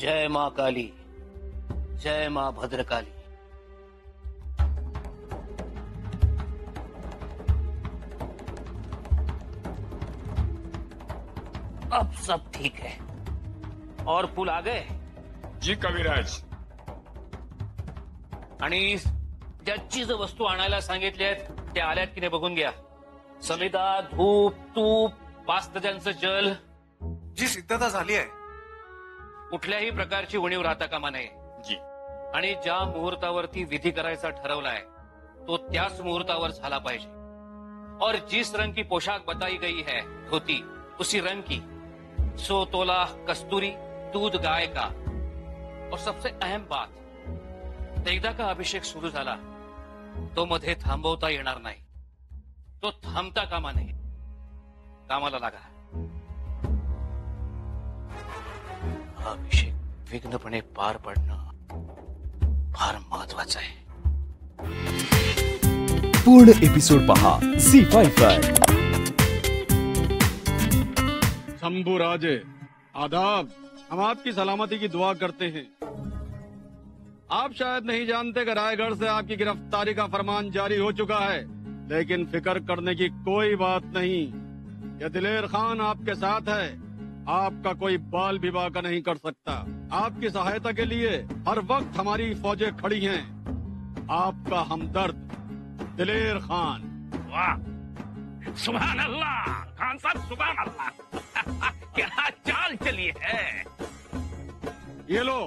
जय माँ काली, जय माँ भद्रकाली। अब सब ठीक है और पुल आ गए जी कविराज। आणि ज्याची जो वस्तू आणायला सांगितली आहेत ते आल्यात की नाही बघून घ्या। समिधा, धूप, तूप, 5 दर्जनचं जल। जी सिद्धता झाली आहे, कुठल्याही प्रकारची उणीव राहता कामा नये जी। आणि ज्या मुहूर्तावरती विधी करायचा ठरवलाय तो त्याच मुहूर्तावर झाला पाहिजे। और जिस रंग की पोशाक बताई गई है धोती, उसी रंग की। 100 तोला कस्तूरी, दूध गाय का। और सबसे अहम बात, एकदा का अभिषेक सुरू झाला तो मध्ये थांबवता येणार नाही, तो थांबता कामा नये। कामाला लागा। हा अभिषेक विघ्नपणे पार पडणं फार महत्वाचं आहे। पूर्ण एपिसोड पहा ZEE5 वर। शंभू राजे आदाब, हम आपकी सलामती की दुआ करते हैं। आप शायद नहीं जानते कि रायगढ़ से आपकी गिरफ्तारी का फरमान जारी हो चुका है, लेकिन फिक्र करने की कोई बात नहीं। यह दिलेर खान आपके साथ है, आपका कोई बाल भी बांका नहीं कर सकता। आपकी सहायता के लिए हर वक्त हमारी फौजें खड़ी हैं। आपका हमदर्द दिलेर खान। वाह, सुभान अल्लाह खान साहब, सुभान अल्लाह। क्या चाल चली है। ये लो,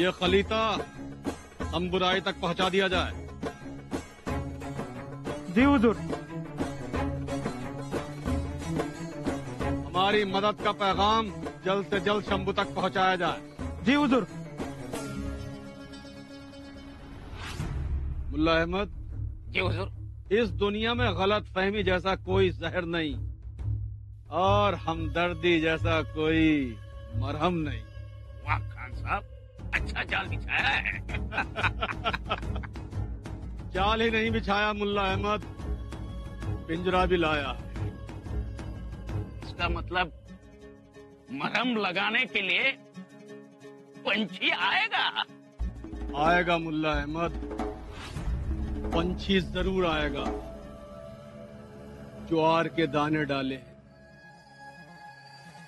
ये खलीता अंबुराई तक पहुंचा दिया जाए। जी हुजूर। हमारी मदद का पैगाम जल्द से जल्द शंभू तक पहुंचाया जाए। जी हुजूर। मुल्ला अहमद। जी हुजूर। इस दुनिया में गलत फहमी जैसा कोई जहर नहीं और हमदर्दी जैसा कोई मरहम नहीं। वाह खान साहब, अच्छा जाल बिछाया है। जाल ही नहीं बिछाया मुल्ला अहमद, पिंजरा भी लाया। इसका मतलब मरहम लगाने के लिए पंछी आएगा। आएगा मुल्ला अहमद, पंछी जरूर आएगा। ज्वार के दाने डाले,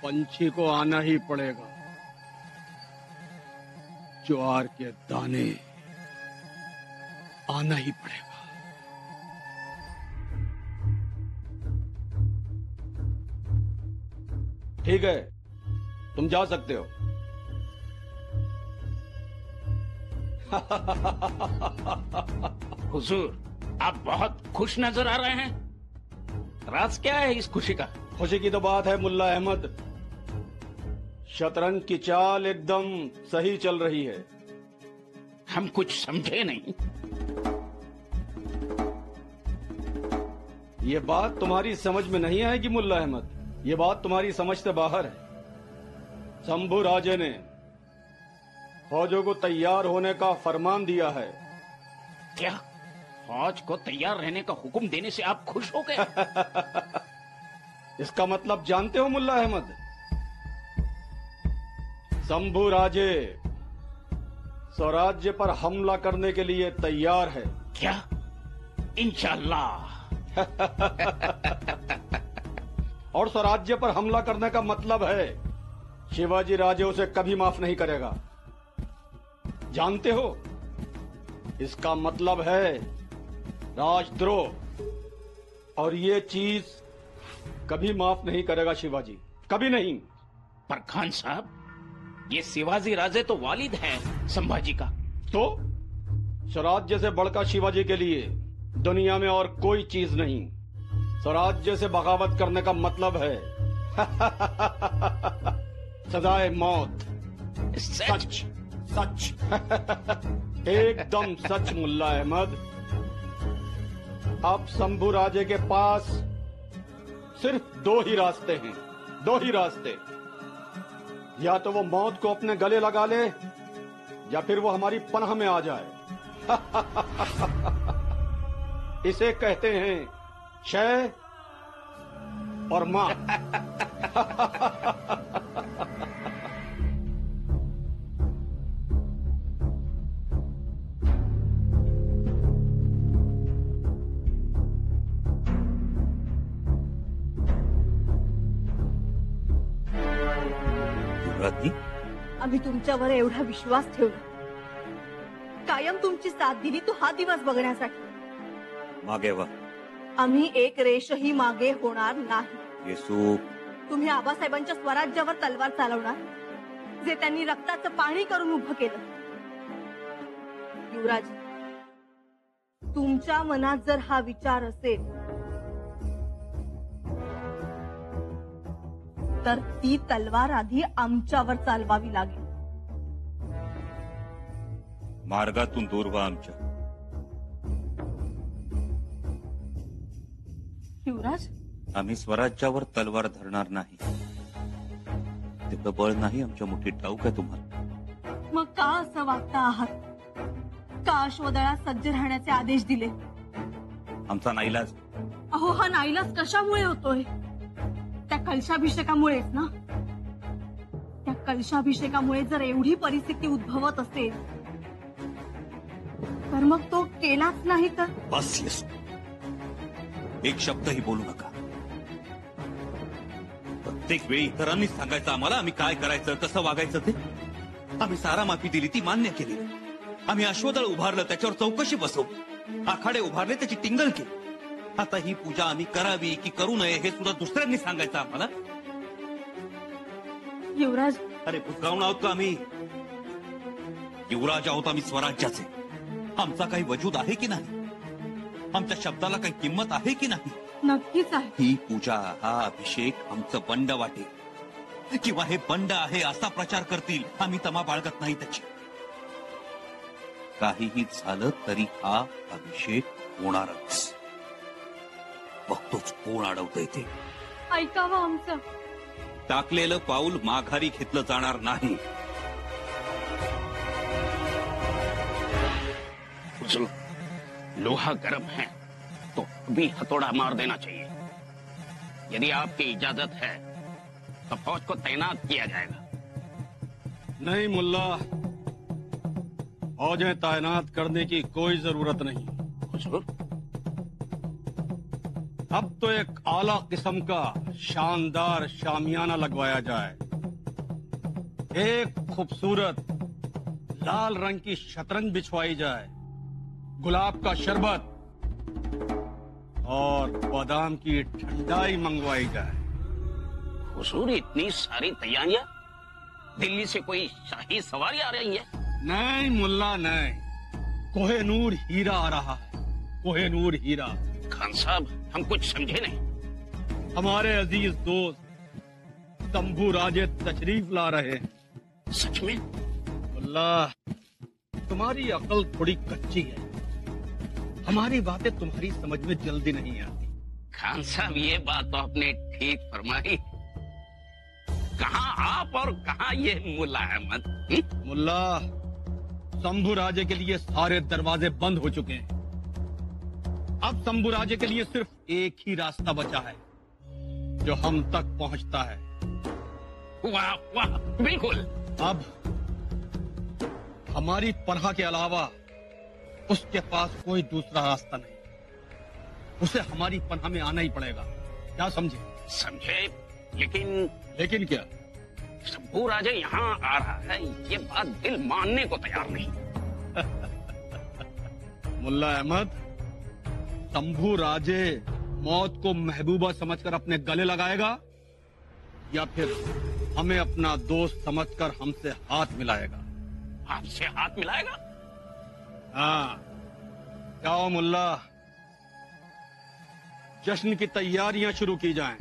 पंछी को आना ही पड़ेगा। ज्वार के दाने आना ही पड़ेगा। ठीक है, तुम जा सकते हो। हुजूर, आप बहुत खुश नजर आ रहे हैं। राज क्या है इस खुशी का। खुशी की तो बात है मुल्ला अहमद, शतरंज की चाल एकदम सही चल रही है। हम कुछ समझे नहीं। ये बात तुम्हारी समझ में नहीं आएगी मुल्ला अहमद, ये बात तुम्हारी समझ से बाहर है। शंभू राजे ने फौजों को तैयार होने का फरमान दिया है। क्या फौज को तैयार रहने का हुक्म देने से आप खुश हो गए। इसका मतलब जानते हो मुल्ला अहमद, शंभू राजे स्वराज्य पर हमला करने के लिए तैयार है। क्या? इंशाल्लाह। और स्वराज्य पर हमला करने का मतलब है शिवाजी राजे उसे कभी माफ नहीं करेगा, जानते हो। इसका मतलब है राजद्रोह, और ये चीज कभी माफ नहीं करेगा शिवाजी, कभी नहीं। पर खान साहब, ये शिवाजी राजे तो वालिद हैं संभाजी का। तो स्वराज्य से बढ़कर शिवाजी के लिए दुनिया में और कोई चीज नहीं। स्वराज्य से बगावत करने का मतलब है सजाए मौत। सच सच। एकदम सच मुल्ला अहमद। अब शंभू राजे के पास सिर्फ दो ही रास्ते हैं, दो ही रास्ते। या तो वो मौत को अपने गले लगा ले, या फिर वो हमारी पनाह में आ जाए। इसे कहते हैं क्षय और मां। आम्ही तुमच्यावर एवढा विश्वास ठेवला, कायम तुमची साथ दिली तो हा दिवस बघण्यासाठी। मागे वा, आम्ही एक रेषही मागे होणार नाही। येशू, तुम्ही आबासाहेबांच्या स्वराज्यावर तलवार चालवणार, जे त्यांनी रक्ताचं पाणी करून उभं केलं। युवराज, तुमच्या मनात जर हा विचार असेल तर ती तलवार आधी आमच्यावर चालवावी लागेल। मार्गातून दूर व्हा आमच्या। युवराज, आम्ही स्वराज्यावर तलवार धरणार नाही। तिकडं बळ नाही आमच्या मुठीत, ठाऊक आहे तुम्हाला। मग का असं वागता आहात? का अश्वदळा सज्ज राहण्याचे आदेश दिले? आमचा नाईलाज। अहो, हा नाईलाज कशामुळे होतोय? त्या कलशाभिषेकामुळेच ना। त्या कलशाभिषेकामुळे जर एवढी परिस्थिती उद्भवत असेल तर मग तो केलाच नाही तर? बस येस, एक शब्दही बोलू नका। प्रत्येक वेळी इतरांनी सांगायचं आम्हाला आम्ही काय करायचं, कसं वागायचं ते। आम्ही सारा माफी दिली, ती मान्य केली। आम्ही अश्वदळ उभारलं, त्याच्यावर चौकशी बसवली, आखाडे उभारले, त्याची टिंगल केली। आता ही पूजा आम्ही करावी की करू नये हे सुद्धा दुसऱ्यांनी सांगायचं आम्हाला? युवराज, अरे भुतकावून आहोत का आम्ही? युवराज आहोत आम्ही स्वराज्याचे। आमचा काही वजूद आहे की नाही? आमच्या शब्दाला काही किंमत आहे की नाही? नक्कीच आहे। ही पूजा, हा अभिषेक आमचं बंड वाटेल किंवा हे बंड आहे असा प्रचार करतील, आम्ही तमा बाळगत नाही त्याची। काहीही झालं तरी हा अभिषेक होणारच। बघतोच कोण अडवतंय ते। ऐकावं आमचं। टाकलेलं पाऊल माघारी घेतलं जाणार नाही। लोहा गर्म है तो अभी हथौड़ा मार देना चाहिए। यदि आपकी इजाजत है तो फौज को तैनात किया जाएगा। नहीं मुल्ला, फौजें तैनात करने की कोई जरूरत नहीं। हुजूर, अब तो एक आला किस्म का शानदार शामियाना लगवाया जाए। एक खूबसूरत लाल रंग की शतरंज बिछवाई जाए, गुलाब का शरबत और बादाम की ठंडाई मंगवाई जाए। हुजूर, इतनी सारी तैयारियां? दिल्ली से कोई शाही सवारी आ रही है? नहीं मुल्ला, नहीं। कोहिनूर हीरा आ रहा है, कोहिनूर हीरा। खान साहब, हम कुछ समझे नहीं। हमारे अजीज दोस्त तंबू राजे तशरीफ ला रहे हैं। सच में? मुल्ला, तुम्हारी अकल थोड़ी कच्ची है। हमारी बातें तुम्हारी समझ में जल्दी नहीं आती। खान साहब, ये बात तो आपने ठीक फरमाई। कहाँ आप और कहाँ ये मुल्ला अहमद? मुल्ला, शंभू राजे के लिए सारे दरवाजे बंद हो चुके हैं। अब शंभू राजे के लिए सिर्फ एक ही रास्ता बचा है जो हम तक पहुंचता है। वाह वाह, बिल्कुल। अब हमारी पनाह के अलावा उसके पास कोई दूसरा रास्ता नहीं। उसे हमारी पनाह में आना ही पड़ेगा। क्या समझे? समझे, लेकिन। लेकिन क्या? शंभू राजे यहाँ आ रहा है, ये बात दिल मानने को तैयार नहीं। मुल्ला अहमद, शंभू राजे मौत को महबूबा समझकर अपने गले लगाएगा या फिर हमें अपना दोस्त समझकर हमसे हाथ मिलाएगा। आपसे हाथ मिलाएगा? हाँ। क्या हो मुल्ला, जश्न की तैयारियां शुरू की जाएं।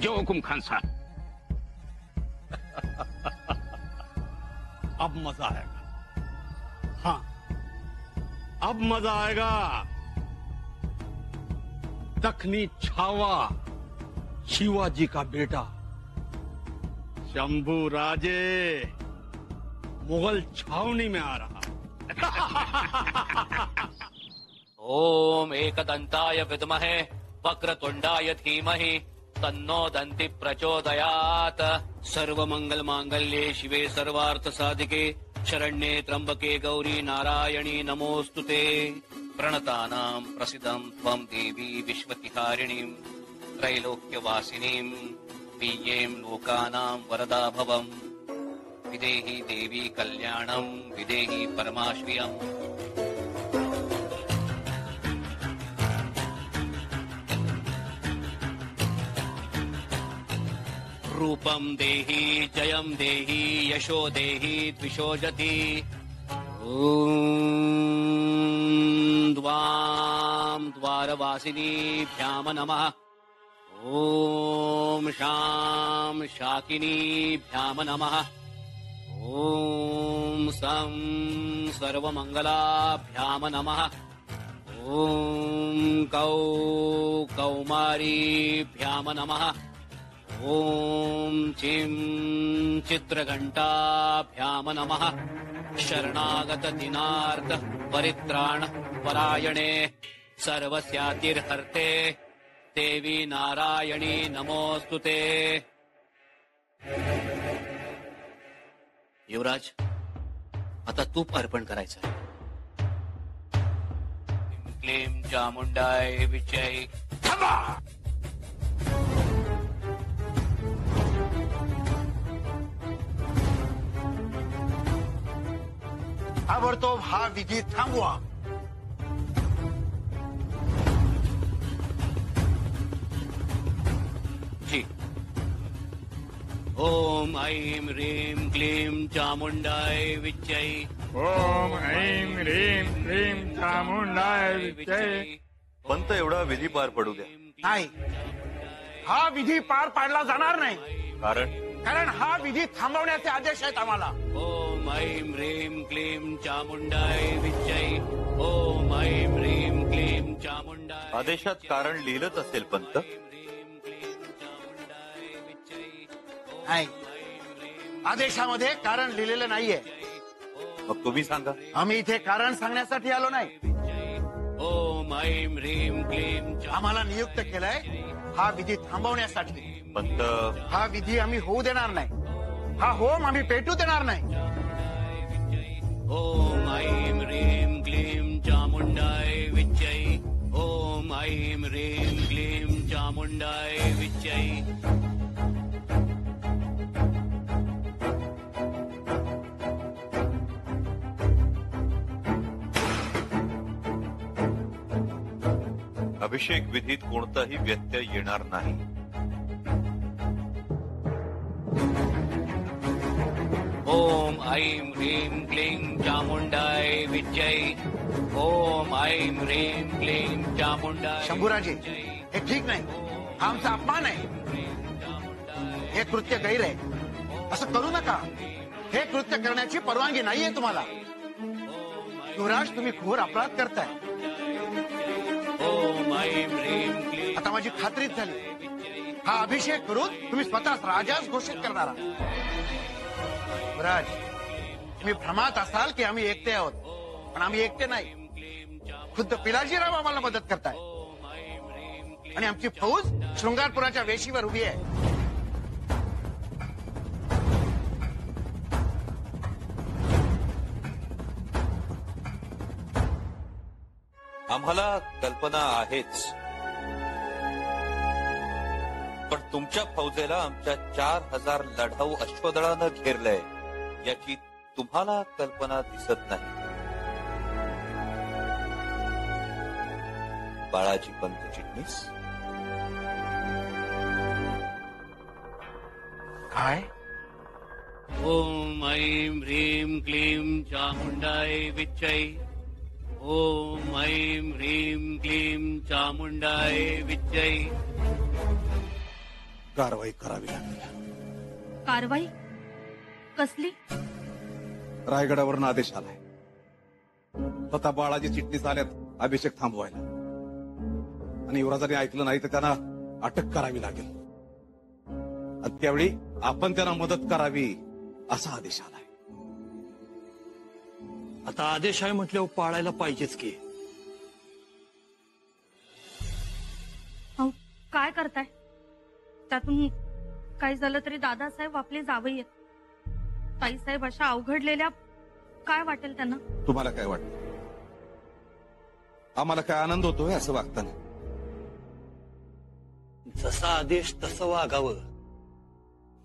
जो हुकुम खान साहब। अब मजा आएगा। हाँ, अब मजा आएगा। दखनी छावा शिवाजी का बेटा शंभू राजे मुगल छावनी में आ रहा। ओम एकदंताय विद्महे वक्रतुंडाय धीमहि तन्नो दंति प्रचोदयात। सर्वमंगल मांगल्ये शिवे सर्वार्थ साधिके शरण्ये त्र्यंबके गौरी नारायणी नमोस्तुते। प्रणतानां प्रसिद्धं त्वं देवी विश्वतिहारिणीं त्रैलोक्यवासिनीं पीयें लोकानां वरदा भवम्। विदेहि देवी कल्याणं विदेहि परमाश्रियं। रूपं देहि जयं देहि यशो देहि द्विषोजति। ॐ द्वां द्वारवासिनीभ्यां नमः। ॐ शां शाकिनीभ्यां नमः। ॐ सं सर्वमङ्गलाभ्यां नमः। ॐ कौ कौमारीभ्यां नमः। ॐ चिं चित्रघण्टाभ्यां नमः। शरणागत दीनार्थ परित्राण परायणे सर्वस्यातिर्हर्ते देवी नारायणी नमोस्तुते। युवराज, आता तूप अर्पण करायचं आहे। क्लीम चामुंडाय विजय। ताबडतोब हा विधी थांबवा। ओम ऐं ह्रीं क्लीं चामुंडाय विच्चै। ओम ऐं ह्रीं क्लीं चामुंडाय विच्चै। पंत, एवढा विधी पार पडू द्या. नाही, हा विधी पार पाडला जाणार नाही. कारण हा विधी थांबवण्याचे आदेश आहेत आम्हाला. ओम ऐं ह्रीं क्लीं चामुंडाय विच्चै. ओम ऐं ह्रीं क्लीं चामुंडाय. आदेशात कारण लिहिलंच असेल पंत. नाही, आदेशामध्ये कारण लिहिलेलं नाहीये. मग तुम्ही सांगा. आम्ही इथे कारण सांगण्यासाठी आलो नाही. ओम ऐं ह्रीं क्लीं आम्हाला नियुक्त केलंय हा विधी थांबवण्यासाठी. पंत, हा विधी आम्ही होऊ देणार नाही. हा होम आम्ही पेटू देणार नाही. ओम ऐं ह्रीं क्लीं चामुंडाय विच्चै. ओम ऐं ह्रीं क्लीं चामुंडाय विच्चै. अभिषेक विधीत कोणताही व्यत्यय येणार नाही. ओम ऐं ह्रीं क्लीं चामुंडाय विजय. ओम ऐं ह्रीं क्लीं चामुंडाय. शंभूराजे, हे ठीक नाही. आमचा अपमान आहे. हे कृत्य गैर आहे. असं करू नका. हे कृत्य करण्याची परवानगी नाहीये तुम्हाला. युवराज, तुम्ही घोर अपराध करताय. आता माझी खात्रीच झाली. हा अभिषेक करून तुम्ही स्वतःच राजाच घोषित करणार आहात. राज, तुम्ही भ्रमात असाल की आम्ही एकटे आहोत, पण आम्ही एकटे नाही. खुद्द पिलाजीराव आम्हाला मदत करताय आणि आमची फौज शृंगारपुराच्या वेशीवर उभी आहे. आम्हाला कल्पना आहेच, पण तुमच्या फौजेला आमच्या 4000 लढाऊ अश्वदळानं घेरलंय याची तुम्हाला कल्पना दिसत नाही. बाळाजी पंत चिटणीस. काय? ओम ऐं ह्रीं क्लीं चामुंडाय विच्चै. ओम ऐं ह्रीं क्लीं चामुंडाय विजय. कारवाई करावी लागेल. कारवाई कसली? रायगडावरून आदेश आलाय. स्वतः बाळाजी चिटणीस आल्यात अभिषेक थांबवायला, आणि युवराजाने ऐकलं नाही तर त्यांना अटक करावी लागेल, आणि त्यावेळी आपण त्यांना मदत करावी असा आदेश आलाय. आता आदेश आहे म्हटल्यावर पाळायला पाहिजेच की. अहो, काय करताय? त्यातून काय झालं तरी दादासाहेब आपले जावई आहेत. ताईसाहेब अशा अवघडलेल्या, काय वाटेल त्यांना? तुम्हाला काय वाटत? आम्हाला काय आनंद होतोय असं वागताना. जसा आदेश तसं वागावं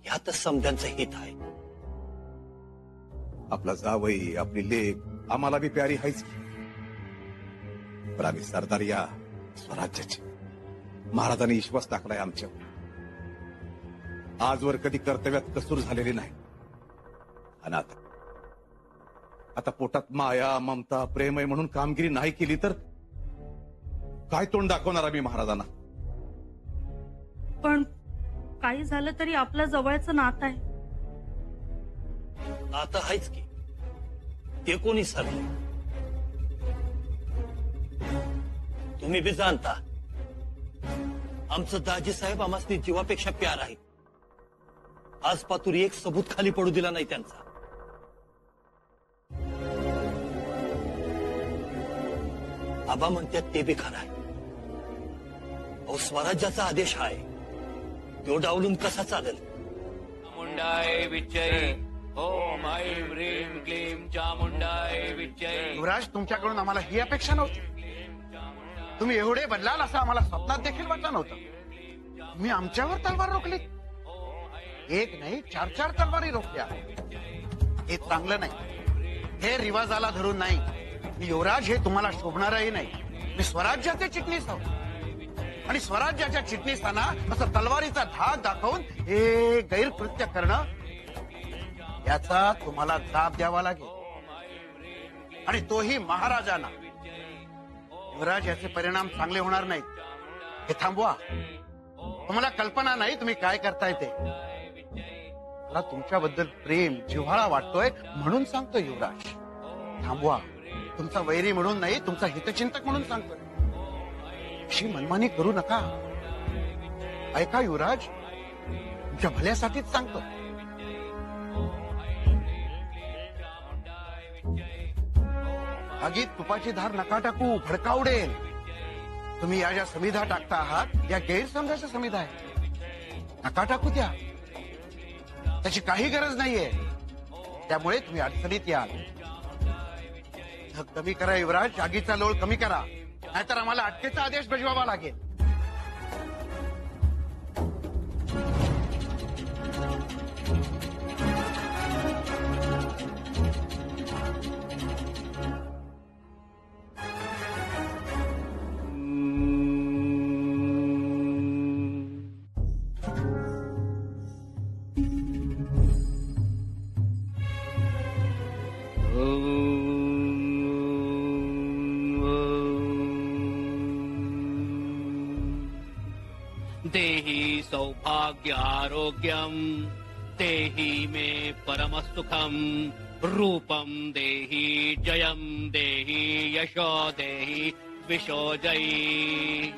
ह्यातच समध्यांचं हित आहे. आपला जावई आपली लेक आम्हाला बी प्यारी हायच, पण आम्ही सरदार या स्वराज्याचे. महाराजांनी विश्वास टाकलाय आमच्यावर. आजवर कधी कर्तव्यात कसूर झालेली नाही. अनाथ आता पोटात माया ममता प्रेम आहे म्हणून कामगिरी नाही केली तर काय तोंड दाखवणार आम्ही महाराजांना? पण काही झालं तरी आपला जवळचं नातं आहे. नातं आहेच की, ते कोणी सरलं तुम्ही बी जाणता. आमचं दाजी साहेब आम्हासनी जीवापेक्षा प्यार आहे. आज पातुरी एक सबूत खाली पडू दिला नाही त्यांचा. आबा म्हणतात ते बी खरं आहे. अहो स्वराज्याचा आदेश आहे, तो डावलून कसा चालेल? मुंडाय विजय ओम ऐं ह्रीं क्लीं चामुंडाय विजय. युवराज, तुमच्याकडून आम्हाला ही अपेक्षा नव्हती. तुम्ही एवढे बदलाल असं आम्हाला स्वप्नात देखील वाटलं नव्हतं. तुम्ही आमच्यावर तलवार रोखली. एक नाही, चार चार तलवारी रोखल्या. हे चांगलं नाही. हे रिवाजाला धरून नाही. युवराज, हे तुम्हाला शोभणारही नाही. मी स्वराज्याचे चिटणीस आहोत, आणि स्वराज्याच्या चिटणीसांना असं तलवारीचा धाक दाखवून हे गैरकृत्य करणं, याचा तुम्हाला जाब द्यावा लागेल, आणि तोही महाराजांना. युवराज, याचे परिणाम चांगले होणार नाहीत. हे थांबवा. तुम्हाला कल्पना नाही तुम्ही काय करताय ते. मला तुमच्याबद्दल प्रेम जिव्हाळा वाटतोय म्हणून सांगतो युवराज. थांबवा. तुमचा वैरी म्हणून नाही, तुमचा हितचिंतक म्हणून सांगतोय. अशी मनमानी करू नका. ऐका युवराज, तुमच्या भल्यासाठीच सांगतो. आगीत तुपाची धार नका टाकू, भडका उडेल. तुम्ही या ज्या समिधा टाकता आहात या गैरसमजाच्या समिधा आहेत. नका टाकू त्या. त्याची काही गरज नाहीये. त्यामुळे तुम्ही अडचणीत याल. धग कमी करा युवराज. आगीचा लोळ कमी करा, नाहीतर आम्हाला अटकेचा आदेश बजवावा लागेल. सौभाग्य आरोग्यम देहि मे परम सुखम, रूपम देहि जयम देहि यशो देहि विशो जयी.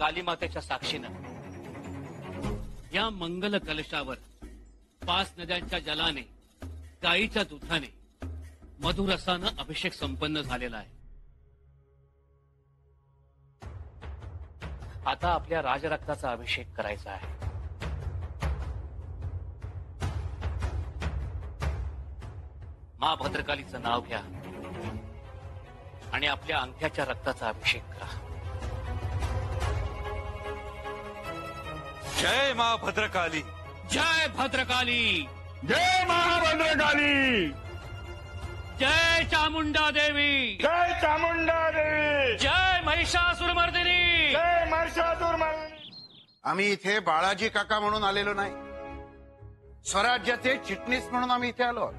कालीमातेच्या साक्षीनं या मंगल कलशावर 5 नद्यांच्या जलाने, गायीच्या दुधाने, मधुरसानं अभिषेक संपन्न झालेला आहे. आता आपल्या राजरक्ताचा अभिषेक करायचा आहे. मां भद्रकालीचं नाव घ्या आणि आपल्या अंगठ्याच्या रक्ताचा अभिषेक करा. जय मां भद्रकाली. जय भद्रकाली. जय मां भद्रकाली. जय चामुंडा देवी. जय चामुंडा देवी. जय महिषासुरमर्दिनी. जय महिषासुरमर्दिनी. आम्ही इथे बाळाजी काका म्हणून आलेलो नाही. स्वराज्याचे चिटणीस म्हणून आम्ही इथे आलो.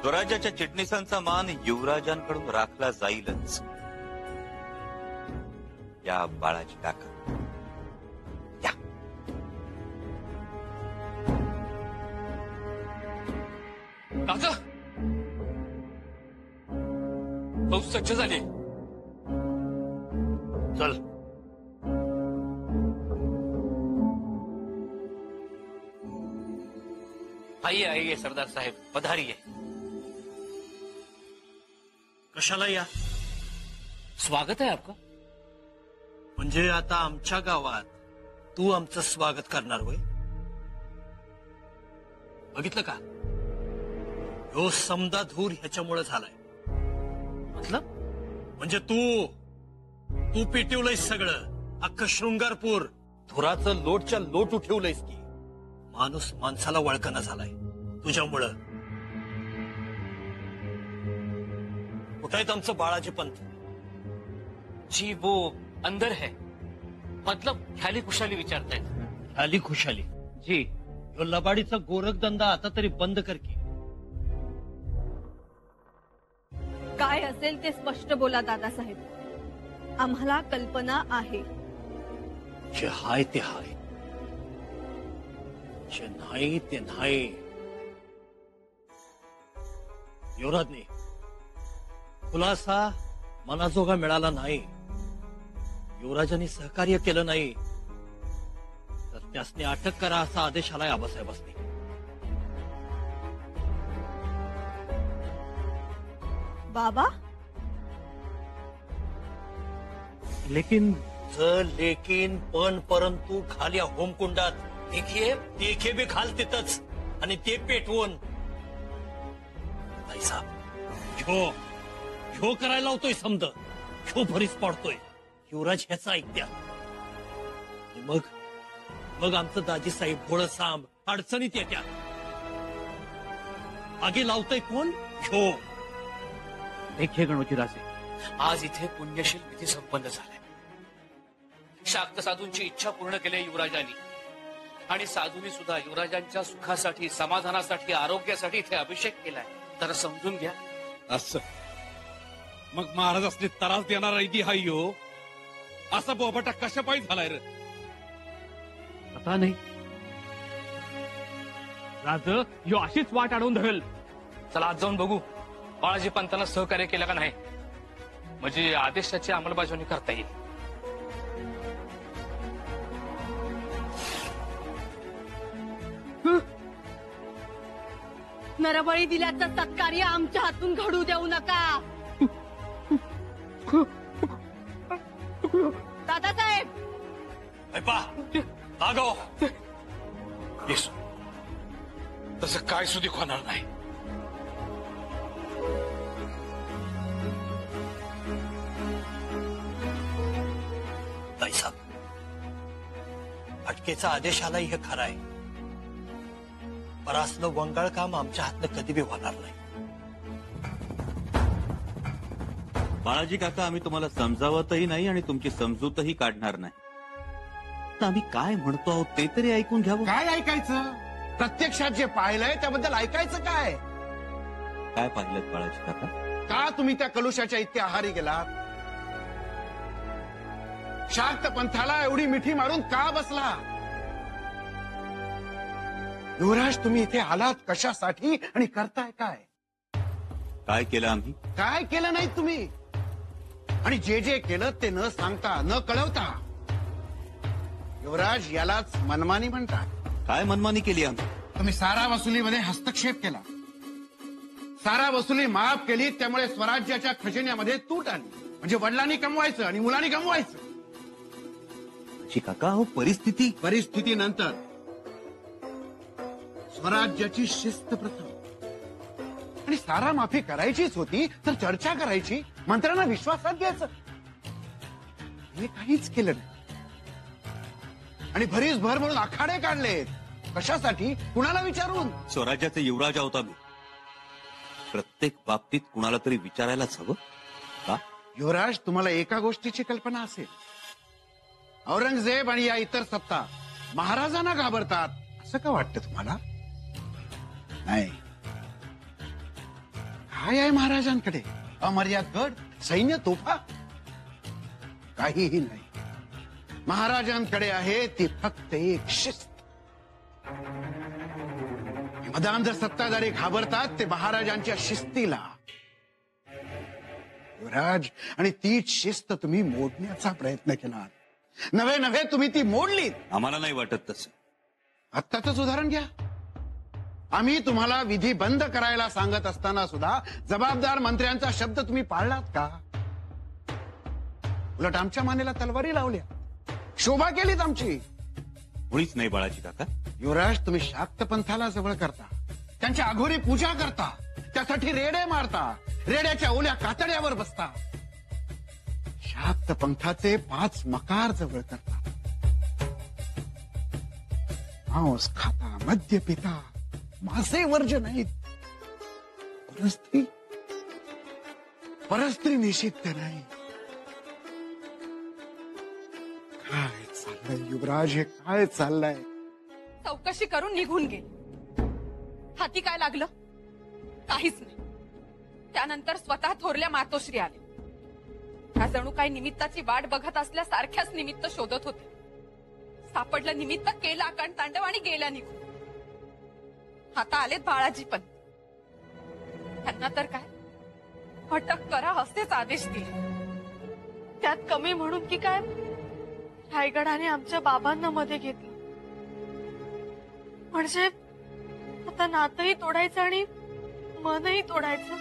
स्वराज्याच्या चिटणीसांचा मान युवराजांकडून राखला जाईलच. या बाळाजी काका, काका बहुत सच्च झाली. चल आइए आइए सरदार साहेब, पधारिये. कशाला या? स्वागत आहे आपका। म्हणजे आता आमच्या गावात तू आमचं स्वागत करणार होय? बघितलं का, यो समदा धूर ह्याच्यामुळे झालाय। मतलब म्हणजे तू पेटवलंयस सगळं, अख्खं शृंगारपूर धुराचं लोटच्या लोट उठवलंयस की। माणूस माणसाला वळकना झालाय तुझ्यामुळे। उठायत आमचं बाळाजी पंत। जी वो अंदर है। मतलब ख्याली खुशाली विचारता है। ख्याली खुशाली जी, यो लबाडीचा गोरख धंदा आता तरी बंद कर की। काय असेल ते स्पष्ट बोला दादासाहेब, आम्हाला कल्पना आहे। जे हाय ते हाय, जे नाही ते नाही। युवराजने खुलासा मनाजोगा मिळाला नाही, युवराजांनी सहकार्य केलं नाही तर त्यासने अटक करा असा आदेश आलाय आबासाहेबांनी। बाबा लेकिन लेकिन पण परंतु खाल्या होमकुंडात देखे भी खाल तिथंच आणि ते पेटवून पैसा ह्यो करायला होतोय। समजा ह्यो भरीस पडतोय युवराज ह्याचं ऐकत्या। मग आमचं दाजीसाहेब भोळ सांब अडचणीत येत्या। आगे लावतोय कोण? ह्यो देखे गणोजी राजे, आज इथे पुण्यशील विधी संपन्न झालाय। शाक्त साधूंची इच्छा पूर्ण केली युवराजांनी, आणि साधूंनी सुद्धा युवराजांच्या सुखासाठी, समाधानासाठी, आरोग्यासाठी इथे अभिषेक केलाय। तर समजून घ्या असं। मग महाराज असले त्रास देणार आहे हा यो, असा बोबाटा कशापाई झालाय रे? पता नाही राज, यो अशीच वाट अडवून धरेल। चला आज जाऊन बघू बाळाजी पंतांना सहकार्य केलं का नाही, म्हणजे आदेशाची अंमलबजावणी करता येईल। नरबळी दिल्याचा सत्कार्य आमच्या हातून घडू देऊ नका। दादासाहेब तस काय सुधीक होणार नाही। अटकेचा आदेश आलाय हे खरं आहे, पर असलं वंगाळ काम आमच्या हातनं कधी बी होणार नाही। बाळाजी काका, आम्ही तुम्हाला समजावतही नाही आणि तुमची समजूतही काढणार नाही। आम्ही काय म्हणतो आहोत ते तरी ऐकून घ्यावं। काय ऐकायचं? प्रत्यक्षात जे पाहिलंय त्याबद्दल ऐकायचं काय? काय पाहिलं बाळाजी काका? का तुम्ही त्या कलुषाच्या इतक्या आहारी गेलात? शाक्त पंथाला एवढी मिठी मारून का बसला युवराज? तुम्ही इथे आलात कशासाठी आणि करताय काय? काय केलं आम्ही? काय केलं नाही तुम्ही, आणि जे जे केलं ते न सांगता न कळवता। युवराज यालाच मनमानी म्हणतात। काय मनमानी केली आम्ही? तुम्ही सारा वसुलीमध्ये हस्तक्षेप केला, सारा वसुली माफ केली, त्यामुळे स्वराज्याच्या खजिन्यामध्ये तूट आली। म्हणजे वडिलांनी कमवायचं आणि मुलांनी कमवायचं। काका हो, परिस्थिती नंतर स्वराज्याची शिस्त प्रथा, आणि सारा माफी करायचीच होती तर चर्चा करायची, मंत्र्यांना विश्वासात घ्यायचं। हे काहीच केलं नाही, आणि भरीस भर म्हणून आखाडे काढलेत। कशासाठी? कुणाला विचारून? स्वराज्याचे युवराज होता मी, प्रत्येक बाबतीत कुणाला तरी विचारायलाच हवं का? युवराज, तुम्हाला एका गोष्टीची कल्पना असेल, औरंगजेब आणि या इतर सत्ता महाराजांना घाबरतात असं का वाटतं तुम्हाला? नाही, काय आहे महाराजांकडे? अमर्याद गड, सैन्य, तोफा, काहीही नाही। महाराजांकडे आहे ती फक्त एक शिस्त। मदाम जर सत्ताधारी घाबरतात ते महाराजांच्या शिस्तीला। युवराज, आणि तीच शिस्त तुम्ही मोडण्याचा प्रयत्न केला। नवे नवे तुम्ही ती मोडलीत। आम्हाला नाही वाटत तसं। आत्ताच उदाहरण घ्या, आम्ही तुम्हाला विधी बंद करायला सांगत असताना सुद्धा जबाबदार मंत्र्यांचा शब्द तुम्ही पाळलात का? उलट आमच्या मानेला तलवारी लावल्या, शोभा केलीत आमची। मुळीच नाही बाळाजी काका। युवराज, तुम्ही शाक्त पंथाला जवळ करता, त्यांच्या अघोरी पूजा करता, त्यासाठी रेडे मारता, रेड्याच्या ओल्या कातड्यावर बसता, शाक्त पंथाचे पाच मकार जवळ करता, मांस खाता, मद्य पिता, मासे वर्जन आहेत, परस्त्री निषिद्ध नाही। काय चाललंय युवराज, हे काय चाललंय? चौकशी करून निघून गेले, हाती काय लागलं? काहीच नाही। त्यानंतर स्वतः थोरल्या मातोश्री आले, त्या जणू काय निमित्ताची वाट बघत असल्या सारख्याच निमित्त शोधत होते। सापडलं निमित्त, केला आकण तांडव आणि गेल्या निघून। आता आलेत बाळाजी पण, त्यांना तर काय अटक करा असेच आदेश दिले। त्यात कमी म्हणून की काय रायगडाने आमच्या बाबांना मध्ये घेतलं, म्हणजे आता नातंही तोडायचं आणि मनही तोडायचं।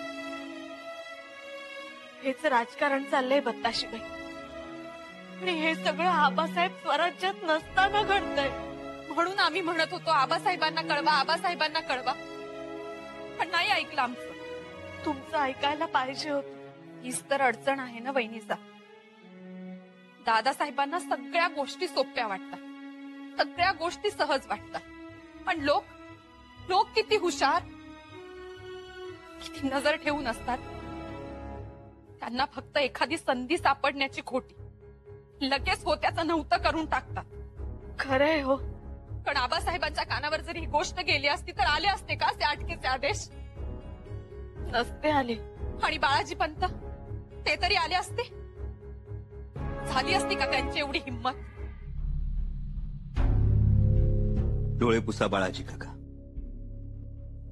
हेच राजकारण चाललंय बत्ताशीबाई, आणि हे सगळं आबासाहेब स्वराज्यात नसताना घडतंय। म्हणून आम्ही म्हणत होतो आबासाहेबांना कळवा, आबासाहेबांना कळवा, पण नाही ऐकलं आमचं। तुमचं ऐकायला पाहिजे होतं। हीच तर अडचण आहे ना वहिनीचा। दादासाहेबांना सगळ्या गोष्टी सोप्या वाटतात, सगळ्या गोष्टी सहज वाटतात, पण लोक लोक किती हुशार, किती नजर ठेवून असतात। त्यांना फक्त एखादी संधी सापडण्याची खोटी, लगेच होत्याचं नव्हतं करून टाकतात। खरंय हो, पण आबासाहेबांच्या कानावर जरी ही गोष्ट गेली असती तर आले असते का ते अटकेचे आदेश? नसते आले। आणि बाळाजी पंत ते तरी आले असते, झाली असती का त्यांची एवढी हिंमत? डोळे पुसा बाळाजी काका,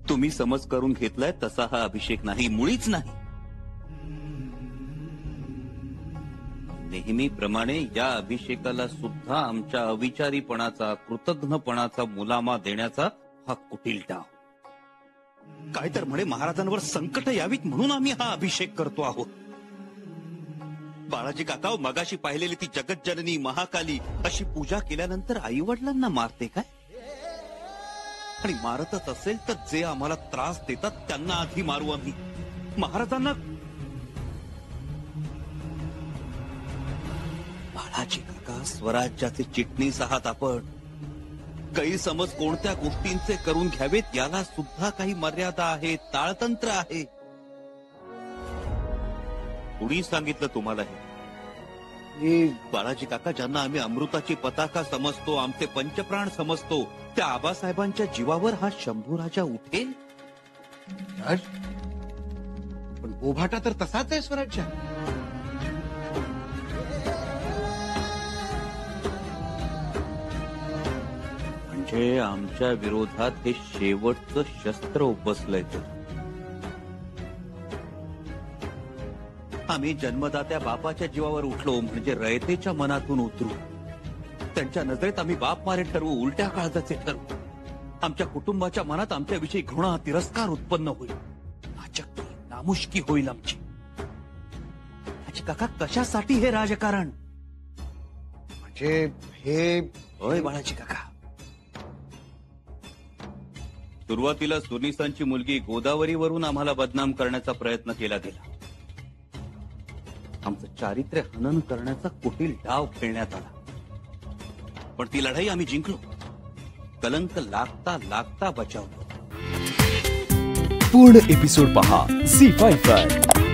तुम्ही समज करून घेतलाय तसा हा अभिषेक नाही, मुळीच नाही। नेहमीप्रमाणे या अभिषेकाला सुद्धा आमच्या अविचारीपणाचा, कृतघ्नपणाचा मुलामा देण्याचा हा कुटील डाव। काय तर म्हणे महाराजांवर संकट यावीत म्हणून आम्ही हा अभिषेक करतो आहोत। बाळाजी काका, मगाशी पाहिलेली ती जगतजननी महाकाली अशी पूजा केल्यानंतर आई वडिलांना मारते काय? आणि मारतच असेल तर जे आम्हाला त्रास देतात त्यांना आधी मारू। आम्ही महाराजांना बाळाजी काका, स्वराज्याचे चिटणीस आहात आपण। गैरसमज कोणत्या गोष्टींचे करून घ्यावेत याला सुद्धा काही मर्यादा आहे, ताळतंत्र आहे। कोणी सांगितलं तुम्हाला हे? बाळाजी काका, ज्यांना आम्ही अमृताची पताका समजतो, आमचे पंचप्राण समजतो, त्या आबासाहेबांच्या जीवावर हा शंभू राजा उठेल? पण गोभाटा तर तसाच आहे स्वराज्य। म्हणजे आमच्या विरोधात हे शेवटचं शस्त्र उपसलंय ते। आम्ही जन्मदात्या बापाच्या जीवावर उठलो म्हणजे रयतेच्या मनातून उतरू, त्यांच्या नजरेत आम्ही बाप मारे ठरवू, उलट्या काळजाचे ठरवू। आमच्या कुटुंबाच्या मनात आमच्याविषयी घृणा, तिरस्कार उत्पन्न होईल, नाचक्की नामुष्की होईल आमची। आजी काका, कशासाठी हे राजकारण? म्हणजे हे होय बाळाजी काका, सुरुवातीला सुनिसांची मुलगी गोदावरीवरून आम्हाला बदनाम करण्याचा प्रयत्न केला गेला, आमचं चारित्र्य हनन करण्याचा कुटील डाव खेळण्यात आला। पण ती लढाई आम्ही जिंकलो, कलंक लागता लागता बचावलो। पूर्ण एपिसोड पहा झी 5 वर।